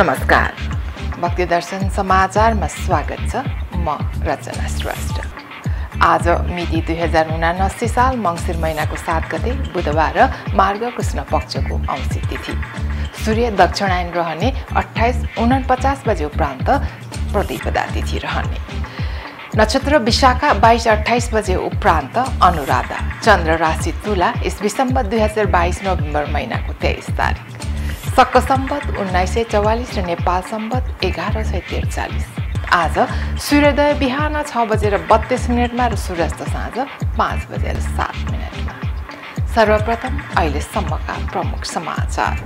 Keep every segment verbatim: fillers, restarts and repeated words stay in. नमस्कार। भक्तिदर्शन समाचार में स्वागत छ। म रचना श्रेष्ठ। आज मिति दुई हजार उनासी साल मंसिर महीना को सात गते बुधवार मार्ग कृष्ण पक्ष को अंशी तिथि। सूर्य दक्षिणायन रहने अट्ठाइस उनपचास बजे उपरांत प्रतिपदा तिथि रहने। नक्षत्र विशाखा बाईस अट्ठाइस बजे उपरांत अनुराधा। चंद्र राशि तुला। इस दिसंबर दुई हजार बाईस नोभेम्बर महीना को तेईस तारीख। शक संवत उन्नाइस सय चौवालीस र नेपाल संवत एघार सय त्रिचालीस। आज सूर्योदय बिहान छ बजेर बत्तीस मिनटमा र सूर्यास्त साँझ पाँच बजेर सात मिनटमा। सर्वप्रथम अहिलेसम्मका प्रमुख समाचार।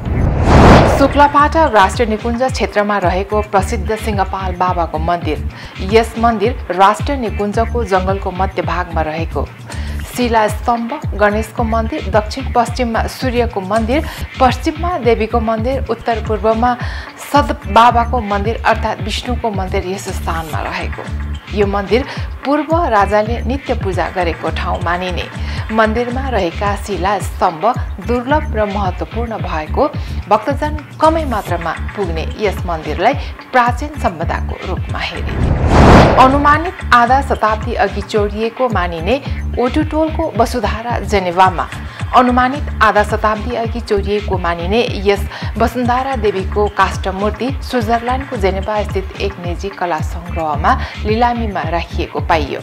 शुक्लापाठ राष्ट्रिय निकुञ्ज क्षेत्रमा रहेको प्रसिद्ध सिंहपाल बाबाको मन्दिर। यस मन्दिर राष्ट्रिय निकुञ्जको जङ्गलको मध्यभागमा रहेको। शिलास्तम्भ गणेशको मन्दिर। दक्षिण पश्चिममा सूर्यको मन्दिर, पश्चिममा देवीको मन्दिर, उत्तर पूर्वमा सद्बाबाको मन्दिर अर्थात् विष्णुको मन्दिर यस स्थानमा रहेको। यो मन्दिर पूर्व राजाले नित्य पूजा गरेको ठाउँ मानिने। मन्दिरमा रहेका शिलास्तम्भ दुर्लभ र महत्त्वपूर्ण भएको भक्तजन कमै मात्रामा पुग्ने यस मन्दिरलाई प्राचीन सम्पदाको रूपमा हेरिने। अनुमानित आधा शताब्दी अघि चोरिएको मानिने ओटुटोलको वसुन्धरा जेनेवामा। अनुमानित आधा शताब्दी अघि चोरिएको मानिने यस वसुन्धरा देवीको काष्ठमूर्ति स्विजरल्यान्डको जेनेवा स्थित एक निजी कला सङ्ग्रहमा लिलामीमा राखिएको पाइयो।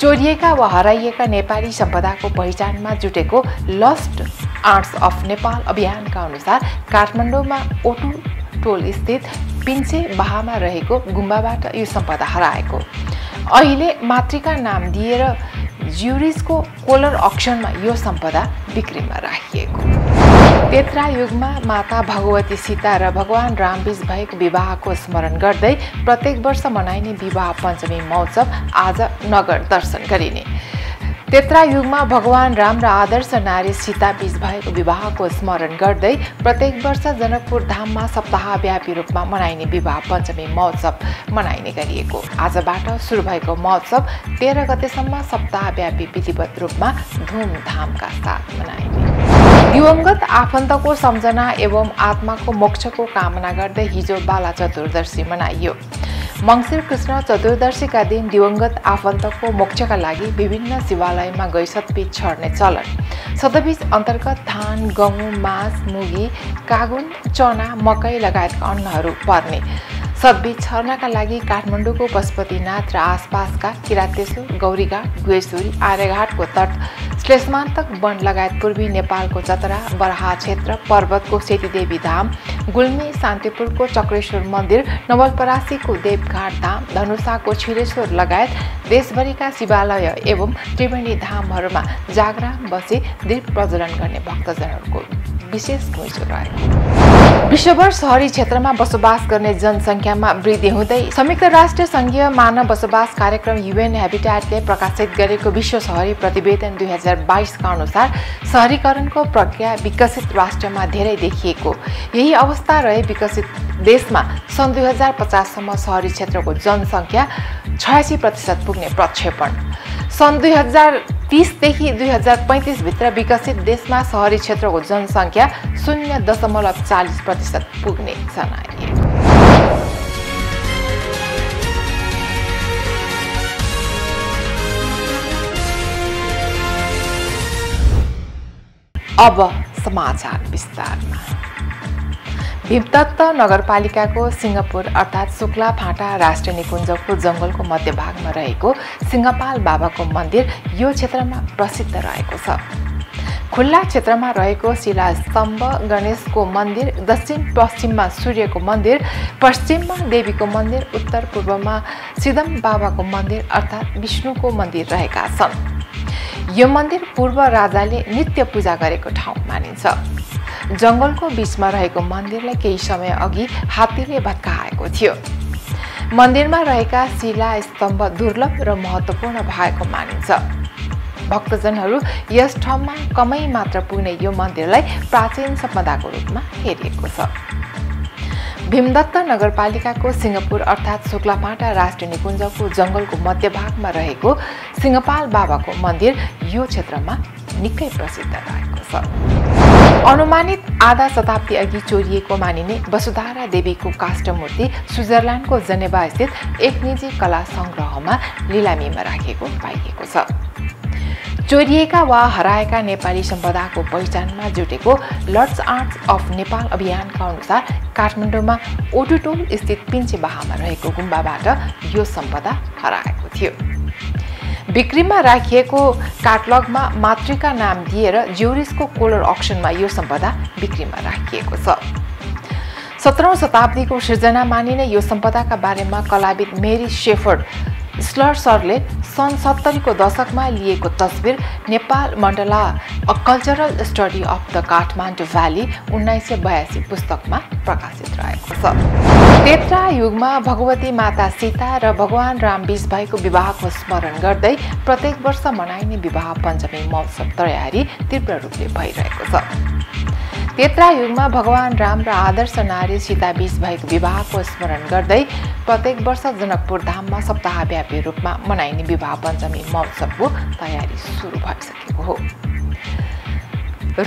चोरिएका वा हराइएका नेपाली सम्पदाको पहिचानमा जुटेको लस्ट आर्ट्स अफ नेपाल अभियानका अनुसार काठमाडौँमा ओटुटोल स्थित पिन्से बाहामा रहेको गुम्बाबाट यो सम्पदा हराएको। अहिले मातृका नाम दिएर ज्युरिसको कोलर अक्सनमा यो सम्पदा बिक्रीमा राखिएको। तेत्रा युगमा माता भगवती सीता र भगवान रामबीच भएको विवाहको स्मरण गर्दै प्रत्येक वर्ष मनाइने विवाह पञ्चमी महोत्सव आज नगर दर्शन गरिने। तेत्रा युगमा भगवान राम र आदर्श नारी सीताबीच भएको विवाहको स्मरण गर्दै प्रत्येक वर्ष जनकपुर धाममा सप्ताहव्यापी रूपमा मनाइने विवाह पञ्चमी महोत्सव मनाइने गरिएको। आजबाट सुरु भएको महोत्सव तेह्र गतेसम्म सप्ताहव्यापी विधिवत रूपमा धुमधामका साथ मनाइने। दिवंगत आफन्तको सम्झना एवं आत्माको मोक्षको कामना गर्दै हिजो बाला चतुर्दशी मनाइयो। मंसिर कृष्ण चतुर्दशीका दिन दिवंगत आफन्तको मोक्षका लागि विभिन्न शिवालयमा गई सतबीज छर्ने चलन। सतबीज अन्तर्गत धान, गहुँ, मास, मुगी, कागुन, चना, मकै लगायतका अन्नहरू पर्ने। सतबीज छर्नका लागि काठमाडौँको पशुपतिनाथ र आसपासका किरातेश्वर, गौरीघाट, भेश्वरी, आर्यघाटको तट, श्लेषमान्तक वन लगायत पूर्वी नेपालको चतरा, बराहा क्षेत्र, पर्वतको सेतीदेवी धाम, गुल्मी, शान्तिपुरको चक्रेश्वर मन्दिर, नवलपरासीको देवघाट धाम, धनुषाको छेरेश्वर लगायत देशभरिका शिवालय एवं त्रिवेणी धामहरूमा जागरा बसी दीप प्रज्वलन गर्ने भक्तजनहरूको विशेष घुइँचो रहेको। विश्वभर सहरी क्षेत्रमा बसोबास गर्ने जनसङ्ख्यामा वृद्धि हुँदै संयुक्त राष्ट्र सङ्घीय मानव बसोबास कार्यक्रम युएन हेबिट्याटले प्रकाशित गरेको विश्व सहरी प्रतिवेदन दुई हजार बाइसका अनुसार सहरीकरणको प्रक्रिया विकसित राष्ट्रमा धेरै देखिएको। यही अवस्था रहे विकसित देशमा सन् दुई हजार पचाससम्म सहरी क्षेत्रको जनसङ्ख्या छयासी प्रतिशत पुग्ने प्रक्षेपण। सन् दुई हजार तीसदेखि दुई हजार पैँतिसभित्र विकसित देशमा सहरी क्षेत्रको जनसङ्ख्या शून्य दशमलव चालिस प्रतिशत पुग्ने जनाइयो। अब समाचार विस्तारमा। भीमतत्व नगरपालिकाको सिंहपुर अर्थात् शुक्ला फाँटा राष्ट्रिय निकुञ्जको जङ्गलको मध्यभागमा रहेको सिंहपाल बाबाको मन्दिर यो क्षेत्रमा प्रसिद्ध रहेको छ। खुल्ला क्षेत्रमा रहेको शिलास्तम्भ गणेशको मन्दिर, दक्षिण पश्चिममा सूर्यको मन्दिर, पश्चिममा देवीको मन्दिर, उत्तर पूर्वमा सिदम बाबाको मन्दिर अर्थात् विष्णुको मन्दिर रहेका छन्। यो मन्दिर पूर्व राजाले नित्य पूजा गरेको ठाउँ मानिन्छ। जङ्गलको बीचमा रहेको मन्दिरलाई केही समय अघि हात्तीले भत्काएको थियो। मन्दिरमा रहेका शिला स्तम्भ दुर्लभ र महत्त्वपूर्ण भएको मानिन्छ। भक्तजनहरू यस ठाउँमा कमै मात्र पुग्ने यो मन्दिरलाई प्राचीन सम्पदाको रूपमा हेरिएको छ। भीमदत्त नगरपालिकाको सिंहपुर अर्थात् शुक्लापाटा राष्ट्रिय निकुञ्जको जङ्गलको मध्यभागमा रहेको सिंहपाल बाबाको मन्दिर यो क्षेत्रमा निकै प्रसिद्ध रहेको छ। अनुमानित आधा शताब्दी अघि चोरिएको मानिने वसुधारा देवीको काष्ठ मूर्ति स्विजरल्याण्डको जनेवा स्थित एक निजी कला संग्रहमा लिलामीमा राखिएको पाइएको छ। चोरिएका वा हराएका नेपाली सम्पदाको पहिचानमा जुटेको लस्ट आर्ट्स अफ नेपाल अभियानका अनुसार काठमाडौँमा ओटुटोल स्थित पिन्से बाहामा रहेको गुम्बाबाट यो सम्पदा हराएको थियो। बिक्रीमा राखिएको काटलगमा मातृका नाम दिएर ज्युरिसको कोलर अक्सनमा यो सम्पदा बिक्रीमा राखिएको छ। सत्रौं शताब्दीको सृजना मानिने यो सम्पदाका बारेमा कलाविद मेरी शेफर्ड स्लर्सरले सन् सत्तरीको दशकमा लिएको तस्बिर Nepal Mandala a cultural study of the Kathmandu valley उन्नाइस सय बयासी पुस्तकमा प्रकाशित रहेको छ। त्रेता युगमा भगवती माता सीता र भगवान रामबीच भएको विवाहको स्मरण गर्दै प्रत्येक वर्ष मनाइने विवाह पञ्चमी महोत्सव तयारी तीव्र रूपले भइरहेको छ। त्रेता युगमा भगवान राम र आदर्श नारी सीताबीच भएको विवाहको स्मरण गर्दै प्रत्येक वर्ष जनकपुर धाममा सप्ताहव्यापी रूपमा मनाइने विवाह पञ्चमी महोत्सवको तयारी सुरु भइसकेको हो।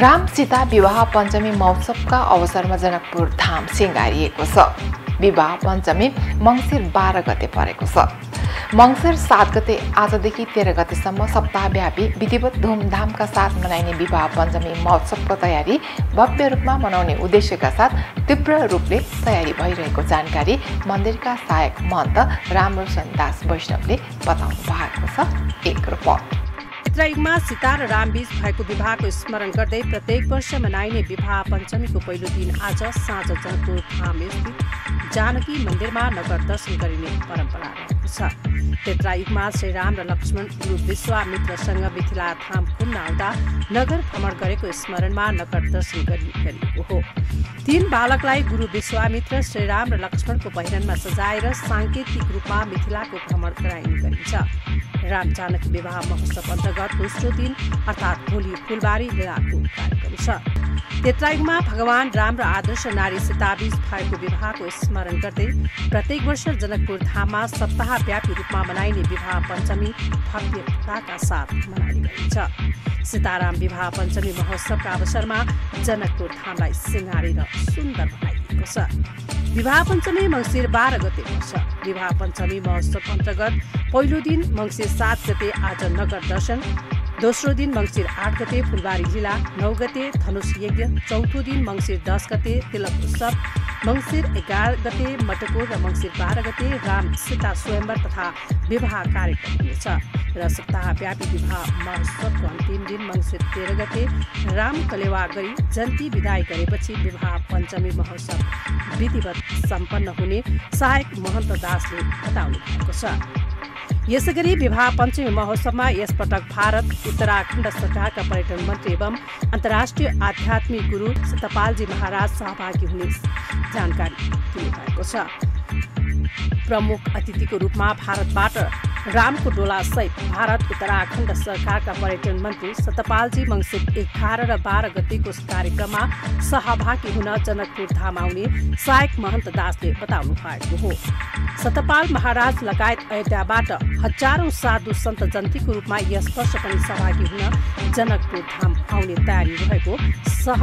राम सीता विवाह पञ्चमी महोत्सवका अवसरमा जनकपुर धाम सिँगारिएको छ। विवाह पञ्चमी मङ्सिर बाह्र गते परेको छ। मङ्सिर सात गते आजदेखि तेह्र गतेसम्म सप्ताहव्यापी विधिवत धुमधामका साथ मनाइने विवाह पञ्चमी महोत्सवको तयारी भव्य रूपमा मनाउने उद्देश्यका साथ तीव्र रूपले तयारी भइरहेको जानकारी मन्दिरका सहायक महन्त रामरोशन दास वैष्णवले बताउनु भएको छ। एक रिपोर्ट। त्रेतायुगमा सीता र रामबीच भएको विवाहको स्मरण गर्दै प्रत्येक वर्ष मनाइने विवाह पञ्चमीको पहिलो दिन आज साँझ जनकपुर धाम स्थित जानकी मन्दिरमा नगर दर्शन गरिने परम्परा रहेको छ। त्रेतायुगमा श्रीराम र लक्ष्मण गुरु विश्वामित्रसँग मिथिला धाम घुम्न आउँदा नगर भ्रमण गरेको स्मरणमा नगर दर्शन गरिएको हो। तीन बालकलाई गुरु विश्वामित्र श्रीराम र लक्ष्मणको पहिरनमा सजाएर साङ्केतिक रूपमा मिथिलाको भ्रमण गराइने गरिन्छ। राम जानकी विवाह महोत्सव अन्तर्गत दोस्रो दिन अर्थात् भोलि फुलबारी मेलाको कार्यक्रम छ। त्रेतायुगमा भगवान राम र आदर्श नारी सीताबीच भएको विवाहको स्मरण गर्दै प्रत्येक वर्ष जनकपुर धाममा सप्ताहव्यापी रूपमा मनाइने विवाह पञ्चमी भव्यताका साथ मनाइने गरिन्छ। सीताराम विवाह पञ्चमी महोत्सवका अवसरमा जनकपुर धामलाई सिंगारेर सुन्दर बनाइएको छ। विवाह पञ्चमी मङ्सिर बाह्र गते पर्छ। विवाह पञ्चमी महोत्सव अन्तर्गत पहिलो दिन मङ्सिर सात गते आज नगर दर्शन, दोस्रो दिन मङ्सिर आठ गते फुलबारी जिल्ला, नौ गते धनुष यज्ञ, चौथो दिन मङ्सिर दस गते तिलक उत्सव, मङ्सिर एघार गते मटकोर र मङ्सिर बाह्र गते राम सीता स्वयंवर तथा विवाह कार्यक्रम हुनेछ र सप्ताहव्यापी विवाह महोत्सवको अन्तिम दिन मङ्सिर तेह्र गते राम कलेवा गरी जन्ती विदाई गरेपछि विवाह पञ्चमी महोत्सव विधिवत सम्पन्न हुने सहायक महन्त दासले बताउनु भएको छ। यसैगरी विवाह पञ्चमी महोत्सवमा यसपटक भारत उत्तराखण्ड सरकारका पर्यटन मन्त्री एवं अन्तर्राष्ट्रिय आध्यात्मिक गुरु सतपालजी महाराज सहभागी हुने जानकारी दिनुभएको छ। प्रमुख अतिथिको रूपमा भारतबाट रामको डोलासहित भारत उत्तराखण्ड सरकारका पर्यटन मन्त्री सतपालजी मङ्सिर एघार र बाह्र गतिको कार्यक्रममा सहभागी हुन जनकपुर धाम आउने सहायक महन्त दासले बताउनु भएको हो। सतपाल महाराज लगायत अयोध्याबाट हजारौं साधु सन्त जन्तीको रूपमा यस वर्ष पनि सहभागी हुन जनकपुर धाम आउने तयारी रहेको सह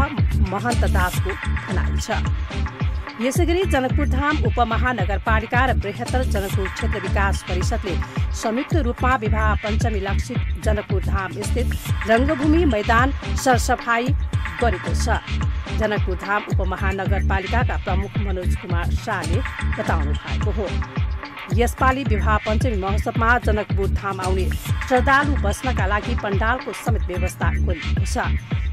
महन्त दासको भनाइ छ। यसैगरी जनकपुर धाम उपमहानगरपालिका र बृहत्तर जनकपुर क्षेत्र विकास परिषदले संयुक्त रूपमा विवाह पञ्चमी लक्षित जनकपुर धाम स्थित रङ्गभूमि मैदान सरसफाई गरेको छ। जनकपुर धाम उपमहानगरपालिकाका प्रमुख मनोज कुमार शाहले बताउनु भएको हो। यसपालि विवाह पञ्चमी महोत्सवमा जनकपुर धाम आउने श्रद्धालु बस्नका लागि पण्डालको समेत व्यवस्था गरिएको छ।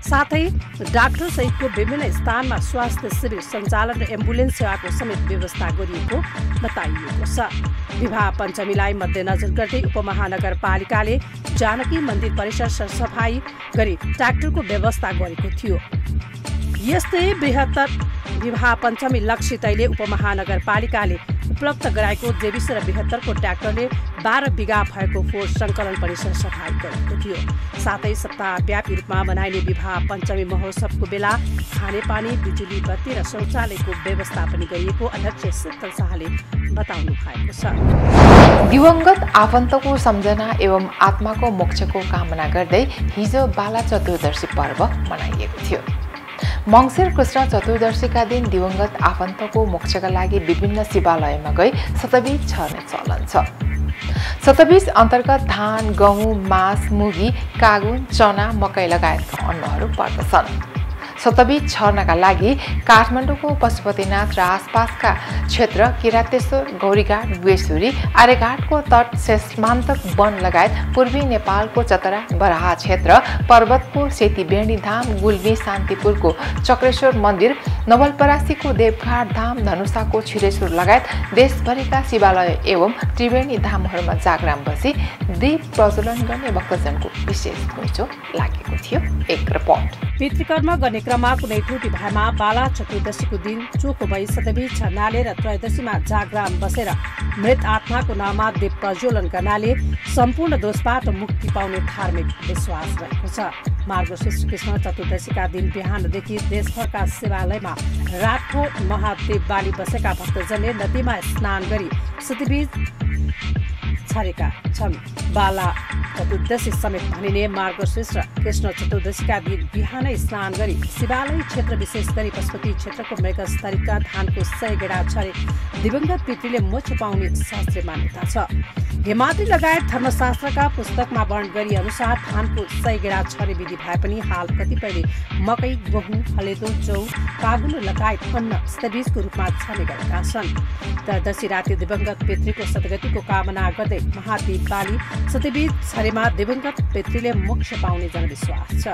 साथै डाक्टर सहितको विभिन्न स्थानमा स्वास्थ्य शिविर सञ्चालन र एम्बुलेन्स सेवाको समेत व्यवस्था गरिएको बताइएको छ। विवाह पञ्चमीलाई मध्यनजर गर्दै उपमहानगरपालिकाले जानकी मन्दिर परिसर सरसफाई गरी ट्र्याक्टरको व्यवस्था गरेको थियो। यस्तै बृहत्तर विवाह पञ्चमी लक्ष्य तैले उपमहानगरपालिकाले उपलब्ध गराएको जेबिस र बृहत्तरको ट्र्याक्टरले बाह्र बिघा भएको फोहोर सङ्कलन परिसर सफाई गरेको थियो। साथै सप्ताहव्यापी रूपमा मनाइने विवाह पञ्चमी महोत्सवको बेला खानेपानी, बिजुली बत्ती र शौचालयको व्यवस्था पनि गरिएको अध्यक्ष शीतल शाहले बताउनु भएको छ। दिवंगत आफन्तको सम्झना एवं आत्माको मोक्षको कामना गर्दै हिजो बाला चतुर्दशी पर्व मनाइएको थियो। मंसिर कृष्ण चतुर्दशी का दिन दिवंगत आफन्तको मोक्षका लागि विभिन्न शिवालयमा गई शतबीज छर्ने चलन छ। शतबीज अन्तर्गत धान, गहुँ, मास, मुगी, कागुन, चना, मकै लगायतका अन्नहरू पर्दछन्। शतबीज छर्नका लागि काठमाडौँको पशुपतिनाथ र आसपासका क्षेत्र किरातेश्वर, गौरीघाट, वेश्वरी, आर्यघाटको तट, शेषमान्तक वन लगायत पूर्वी नेपालको चतरा, बराहा क्षेत्र, पर्वतको सेती बेणी धाम, गुल्मी, शान्तिपुरको चक्रेश्वर मन्दिर, नवलपरासीको देवघाट धाम, धनुषाको छेरेश्वर लगायत देशभरिका शिवालय एवं त्रिवेणी धामहरूमा जागराम बसी दीप प्रज्वलन गर्ने भक्तजनको विशेष घुइँचो लागेको थियो। एक रिपोर्ट। पितृकर्म गर्ने क्रममा कुनै त्रुटि भएमा बाला चतुर्दशीको दिन चोखो भई सतबीज छर्नाले र त्रयोदशीमा जागराम बसेर मृत आत्माको नाममा दीप प्रज्वलन गर्नाले सम्पूर्ण दोषबाट मुक्ति पाउने धार्मिक विश्वास रहेको छ। मार्ग श्री कृष्ण चतुर्दशीका दिन बिहानदेखि देशभरका शिवालयमा रातभर महादेव बाली बसेका भक्तजनले नदीमा स्नान गरी सतबीज छरेका छन्। बाला चतुर्दशी समेत भनिने मार्गशीर्ष कृष्ण चतुर्दशीका दिन बिहानै स्नान गरी शिवालय क्षेत्र विशेष गरी पशुपति क्षेत्रको मेघस्तरीका धानको सय गेडा छरे दिवंगत पितृले मोक्ष पाउने शास्त्रीय मान्यता छ। हिमाद्री लगायत धर्मशास्त्रका पुस्तकमा वर्णन गरी अनुसार धानको सय गेडा छरे विधि भए पनि हाल कतिपयले मकै, गहुँ, हलेदो, जौ, कागुलो लगायत अन्न सतबीजको रूपमा छर्ने गरेका छन्। त्रयोदशी राति दिवंगत पितृको सद्गतिको कामना गर्दै महादेव बाली सतबीज छरेमा दिवंगत पितृले मोक्ष पाउने जनविश्वास छ।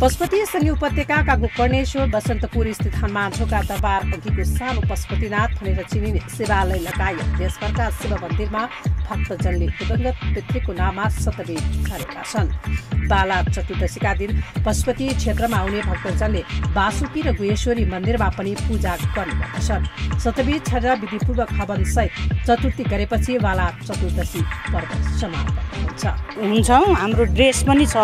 पशुपति सङ्घीय उपत्यकाका गोकर्णेश्वर, बसन्तपुर स्थित हनुमानझोका दरबार अघिको सानो पशुपतिनाथ भनेर चिनिने शिवालय लगायत देशभरका शिव मन्दिरमा भक्तजनले दिवंगत पितृको नाममा सतबीज छरेका छन्। बाला चतुर्दशीका दिन पशुपति क्षेत्रमा आउने भक्तजनले बासुकी र गुहेश्वरी मन्दिरमा पनि पूजा गर्ने गर्दछन्। सतबीज छरेर विधिपूर्वक हवन सहित चतुर्थी गरेपछि बाला चतुर्दशी पर्व समाप्त हुन्छ। हुन्छौँ हाम्रो ड्रेस पनि छ।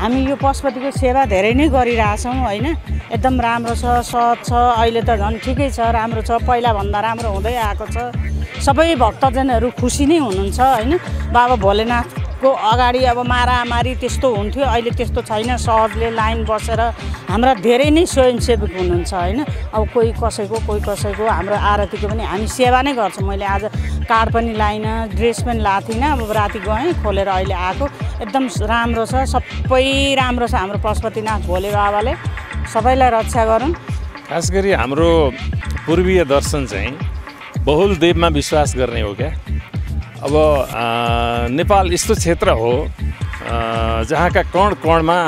हामी यो पशुपतिको सेवा धेरै नै गरिरहेछौँ होइन। एकदम राम्रो छ, सज छ, अहिले त झन् ठिकै छ, राम्रो छ, पहिलाभन्दा राम्रो हुँदै आएको छ। सबै भक्तजनहरू खुसी नै हुनुहुन्छ होइन। बाबा भोलेनाथको अगाडि अब मारामारी त्यस्तो हुन्थ्यो, अहिले त्यस्तो छैन। सहजले लाइन बसेर हाम्रा धेरै नै स्वयंसेवक हुनुहुन्छ होइन। अब कोही कसैको कोही कसैको हाम्रो आरतीको पनि हामी सेवा नै गर्छौँ। मैले आज कार्ड पनि लाइनँ, ड्रेस पनि लाएको थिइनँ, अब राति गएँ खोलेर अहिले आएको। एकदम राम्रो छ, सबै राम्रो छ। हाम्रो पशुपतिनाथ भोले बाबाले सबैलाई रक्षा गरौँ। खास गरी हाम्रो पूर्वीय दर्शन चाहिँ बहुल देवमा विश्वास गर्ने हो क्या। अब आ, नेपाल यस्तो क्षेत्र हो जहाँका कण कणमा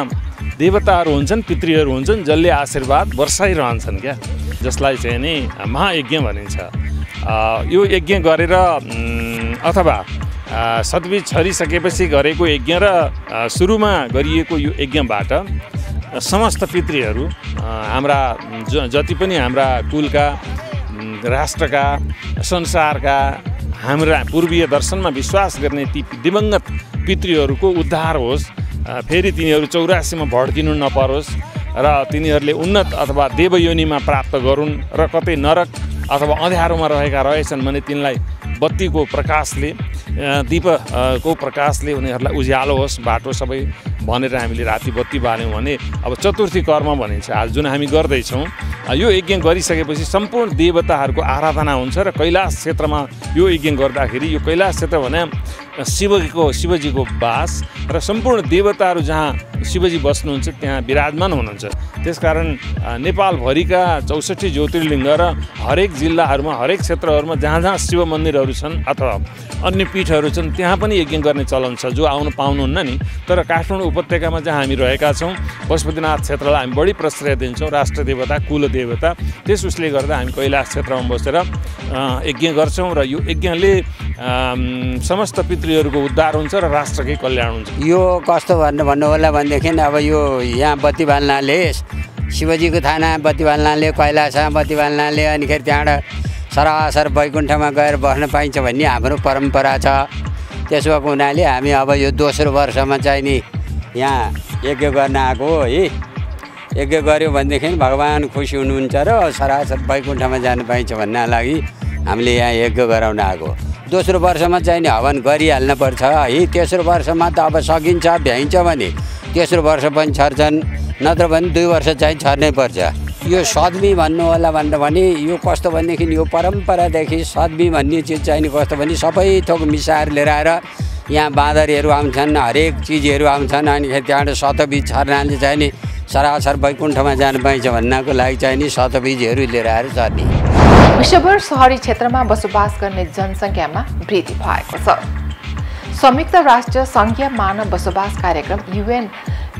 देवताहरू हुन्छन्, पितृहरू हुन्छन्, जसले आशीर्वाद वर्षाइरहन्छन् क्या, जसलाई चाहिँ नि महायज्ञ भनिन्छ। यो यज्ञ गरेर अथवा सतबीज छरिसकेपछि गरेको यज्ञ र सुरुमा गरिएको यो यज्ञबाट समस्त पितृहरू हाम्रा जति पनि हाम्रा कुलका, राष्ट्रका, संसारका, हाम्रा पूर्वीय दर्शनमा विश्वास गर्ने ती दिवंगत पितृहरूको उद्धार होस्। फेरि तिनीहरू चौरासीमा भड्किनु नपरोस् र तिनीहरूले उन्नत अथवा देवयोनिमा प्राप्त गरून् र कतै नरक अथवा अँध्यारोमा रहेका रहेछन् भने तिनलाई बत्तीको प्रकाशले, दीपको प्रकाशले उनीहरूलाई उज्यालो होस् बाटो सबै भनेर हामीले राति बत्ती बाल्यौँ भने अब चतुर्थी कर्म भनिन्छ आज जुन हामी गर्दैछौँ। यो यज्ञ गरिसकेपछि सम्पूर्ण देवताहरूको आराधना हुन्छ र कैलाश क्षेत्रमा यो यज्ञ गर्दाखेरि यो कैलाश क्षेत्र भने शिवजीको शिवजीको वास र सम्पूर्ण देवताहरू जहाँ शिवजी बस्नुहुन्छ त्यहाँ विराजमान हुनुहुन्छ। त्यसकारण नेपालभरिका चौसठी ज्योतिर्लिङ्ग र हरेक जिल्लाहरूमा हरेक क्षेत्रहरूमा जहाँ जहाँ शिव मन्दिरहरू छन् अथवा अन्य पीठहरू छन् त्यहाँ पनि यज्ञ गर्ने चलन छ, जो आउन पाउनुहुन्न नि। तर काठमाडौँ उपत्यकामा जहाँ हामी रहेका छौँ पशुपतिनाथ क्षेत्रलाई हामी बढी प्रश्रय दिन्छौँ, राष्ट्र देवता, कुल देवता। त्यस उसले गर्दा हामी कैलाश क्षेत्रमा बसेर यज्ञ गर्छौँ र यो यज्ञले समस्त पितृहरूको उद्धार हुन्छ र राष्ट्रकै कल्याण हुन्छ। यो कस्तो भन्नु भन्नु होला भनेदेखि अब यो यहाँ बत्ती बाल्नाले, शिवजीको थाना बत्ती बाल्नाले, कैलाशमा बत्ती बाल्नाले अनिखेरि त्यहाँबाट सरासर वैकुण्ठमा गएर बस्न पाइन्छ भन्ने हाम्रो परम्परा छ। त्यसो भएको हुनाले हामी अब यो दोस्रो वर्षमा चाहिँ नि यहाँ यज्ञ गर्न आएको हो है। यज्ञ गऱ्यो भनेदेखि भगवान् खुसी हुनुहुन्छ र सरासर वैकुण्ठमा जानु पाइन्छ भन्नका लागि हामीले यहाँ यज्ञ गराउन आएको। दोस्रो वर्षमा चाहिँ नि हवन गरिहाल्नुपर्छ है। तेस्रो वर्षमा त अब सकिन्छ भ्याइन्छ भने तेस्रो वर्ष पनि छर्छन्, नत्र भने दुई वर्ष चाहिँ छर्नै पर्छ। यो सदमी भन्नुवाला भनेर भने यो कस्तो भनेदेखि यो परम्परादेखि सदमी भन्ने चिज चाहिँ कस्तो भने सबै थोक मिसाएर लिएर आएर यहाँ बाँदरहरू आउँछन्, हरेक चिजहरू आउँछन्। अनि त्यहाँबाट शतबीज छर्नाले चाहिँ नि सरासर वैकुण्ठमा जानु पाइन्छ भन्नको लागि चाहिँ नि शतबीजहरू लिएर आएर छर्ने। विश्वभर सहरी क्षेत्रमा बसोबास गर्ने जनसङ्ख्यामा वृद्धि भएको छ। संयुक्त राष्ट्र सङ्घीय मानव बसोबास कार्यक्रम युएन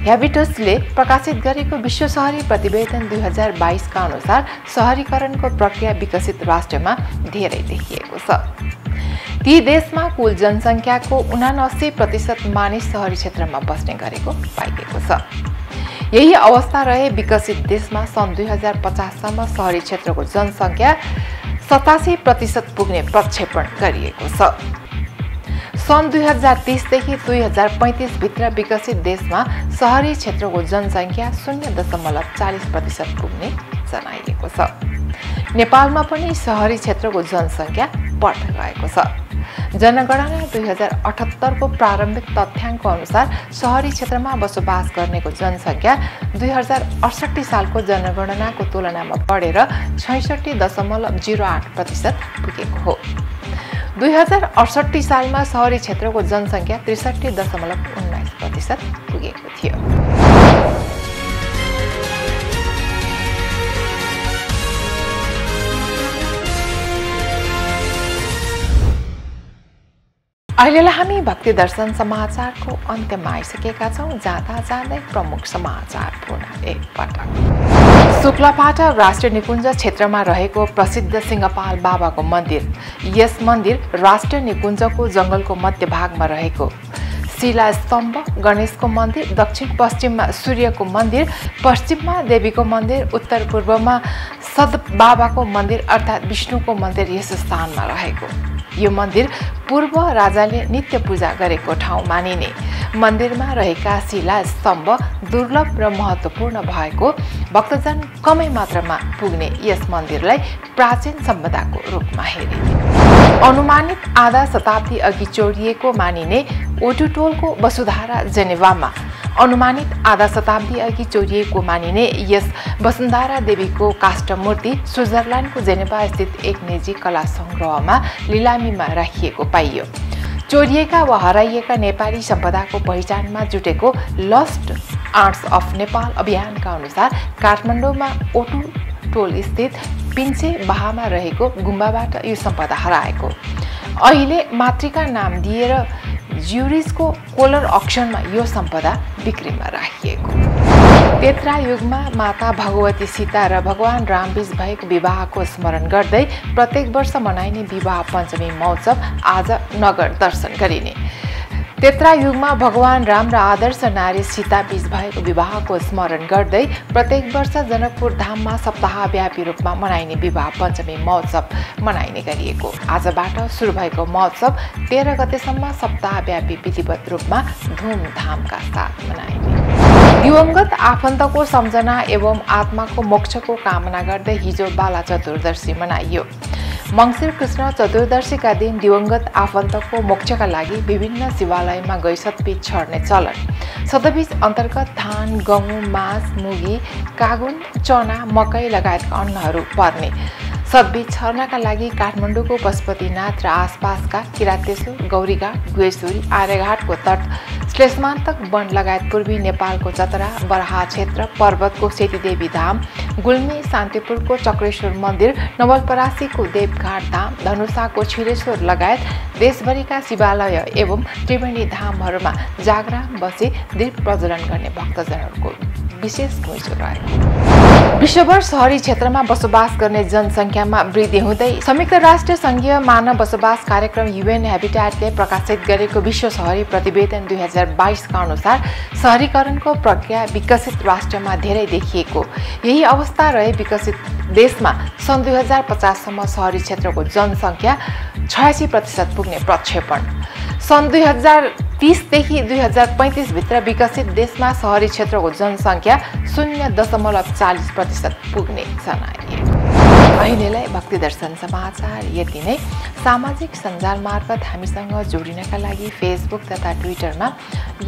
ह्याबिटसले प्रकाशित गरेको विश्व सहरी प्रतिवेदन दुई हजार बाइसका अनुसार सहरीकरणको प्रक्रिया विकसित राष्ट्रमा धेरै देखिएको छ। ती देशमा कुल जनसङ्ख्याको उनासी प्रतिशत मानिस सहरी क्षेत्रमा बस्ने गरेको पाइएको छ। यही अवस्था रहे विकसित देशमा सन् दुई हजार पचाससम्म सहरी क्षेत्रको जनसङ्ख्या सतासी प्रतिशत पुग्ने प्रक्षेपण गरिएको छ। सन् दुई हजार तीसदेखि दुई हजार पैँतिसभित्र विकसित देशमा सहरी क्षेत्रको जनसङ्ख्या शून्य दशमलव चालिस प्रतिशत पुग्ने जनाइएको छ। नेपालमा पनि सहरी क्षेत्रको जनसङ्ख्या बढ्दै गएको छ। जनगणना दुई हजार अठहत्तरको प्रारम्भिक तथ्याङ्क अनुसार सहरी क्षेत्रमा बसोबास गर्नेको जनसङ्ख्या दुई हजार अठसट्ठी सालको जनगणनाको तुलनामा बढेर छैसठी दशमलव जिरो आठ प्रतिशत पुगेको हो। दुई हजार अठसट्ठी सालमा सहरी क्षेत्रको जनसङ्ख्या त्रिसठी दशमलव उन्नाइस प्रतिशत पुगेको थियो। अहिलेलाई हामी भक्ति दर्शन समाचारको अन्त्यमा आइसकेका छौँ। जाँदा जाँदै प्रमुख समाचार पुनः एकपटक। शुक्लापाठ राष्ट्रिय निकुञ्ज क्षेत्रमा रहेको प्रसिद्ध सिंहपाल बाबाको मन्दिर, यस मन्दिर राष्ट्रिय निकुञ्जको जङ्गलको मध्यभागमा रहेको शिलास्तम्भ, गणेशको मन्दिर, दक्षिण पश्चिममा सूर्यको मन्दिर, पश्चिममा देवीको मन्दिर, उत्तर पूर्वमा सद्बाबाको मन्दिर अर्थात् विष्णुको मन्दिर यस स्थानमा रहेको। यो मन्दिर पूर्व राजाले नित्य पूजा गरेको ठाउँ मानिने। मन्दिरमा रहेका शिला स्तम्भ दुर्लभ र महत्त्वपूर्ण भएको, भक्तजन कमै मात्रामा पुग्ने यस मन्दिरलाई प्राचीन सम्पदाको रूपमा हेरे। अनुमानित आधा शताब्दी अघि चोरिएको मानिने ओटुटोलको वसुधारा जेनेवामा अनुमानित आधा शताब्दी अघि चोरिएको मानिने यस वसुन्धरा देवीको काष्ठ मूर्ति स्विजरल्यान्डको जेनेवा स्थित एक निजी कला सङ्ग्रहमा लिलामीमा राखिएको पाइयो। चोरिएका वा हराइएका नेपाली सम्पदाको पहिचानमा जुटेको लस्ट आर्ट्स अफ नेपाल अभियानका अनुसार काठमाडौँमा ओटुटोल स्थित पिन्से बाहामा रहेको गुम्बाबाट यो सम्पदा हराएको अहिले मातृका नाम दिएर ज्युरिसको कोलर अक्सनमा यो सम्पदा बिक्रीमा राखिएको। त्रेता युगमा माता भगवती सीता र भगवान रामबीच भएको विवाहको स्मरण गर्दै प्रत्येक वर्ष मनाइने विवाह पञ्चमी महोत्सव आज नगर दर्शन गरिने। त्रेता युगमा भगवान राम र आदर्श नारी सीताबीच भएको विवाहको स्मरण गर्दै प्रत्येक वर्ष जनकपुर धाममा सप्ताहव्यापी रूपमा मनाइने विवाह पञ्चमी महोत्सव मनाइने गरिएको। आजबाट सुरु भएको महोत्सव तेह्र गतेसम्म सप्ताहव्यापी विधिवत रूपमा धुमधामका साथ मनाइने। दिवंगत आफन्तको सम्झना एवं आत्माको मोक्षको कामना गर्दै हिजो बाला चतुर्दशी मनाइयो। मङ्सिर कृष्ण चतुर्दशीका दिन दिवंगत आफन्तको मोक्षका लागि विभिन्न शिवालयमा गई सतबीज छर्ने चलन। सतबीज अन्तर्गत धान, गहुँ, मास, मुगी, कागुन, चना, मकै लगायतका अन्नहरू पर्ने। सतबीज छर्नका लागि काठमाडौँको पशुपतिनाथ र आसपासका किरातेश्वर, गौरीघाट, भेश्वरी, आर्यघाटको तट, श्लेषमान्तक वन लगायत पूर्वी नेपालको चतरा, बराहा क्षेत्र, पर्वतको सेतीदेवी धाम, गुल्मी, शान्तिपुरको चक्रेश्वर मन्दिर, नवलपरासीको देवघाट धाम, धनुषाको छेरेश्वर लगायत देशभरिका शिवालय एवं त्रिवेणी धामहरूमा जागरा बसी दीप प्रज्वलन गर्ने भक्तजनहरूको विशेष घुइँचो रहेको। विश्वभर सहरी क्षेत्रमा बसोबास गर्ने जनसङ्ख्यामा वृद्धि हुँदै संयुक्त राष्ट्र सङ्घीय मानव बसोबास कार्यक्रम युएन ह्याबिट्याटले प्रकाशित गरेको विश्व सहरी प्रतिवेदन दुई हजार बाइसका अनुसार सहरीकरणको प्रक्रिया विकसित राष्ट्रमा धेरै देखिएको। यही अवस्था रहे विकसित देशमा सन् दुई हजार पचाससम्म सहरी क्षेत्रको जनसङ्ख्या छयासी प्रतिशत पुग्ने प्रक्षेपण। सन् दुई हजार तिसदेखि दुई हजार पैँतिसभित्र विकसित देशमा सहरी क्षेत्रको जनसङ्ख्या शून्य दशमलव चालिस प्रतिशत पुग्ने जनाइयो। अहिले भक्तिदर्शन समाचार यति नै। सामाजिक सञ्जाल मार्फत हामीसँग जोडिनका लागि फेसबुक तथा ट्विटरमा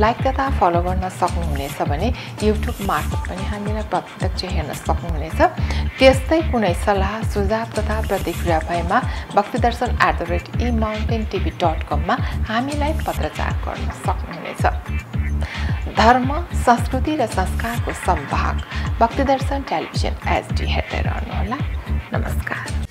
लाइक तथा फलो गर्न सक्नुहुनेछ भने युट्युब मार्फत पनि हामीलाई प्रत्यक्ष हेर्न सक्नुहुनेछ। त्यस्तै कुनै सल्लाह सुझाव तथा प्रतिक्रिया भएमा Bhaktidarshan at the rate E mountain TV dot कममा हामीलाई पत्रचार गर्न सक्नुहुनेछ। धर्म संस्कृति र संस्कारको सम्भाग भक्तिदर्शन टेलिभिजन एसडी हेर्दै रहनुहोला। नमस्कार।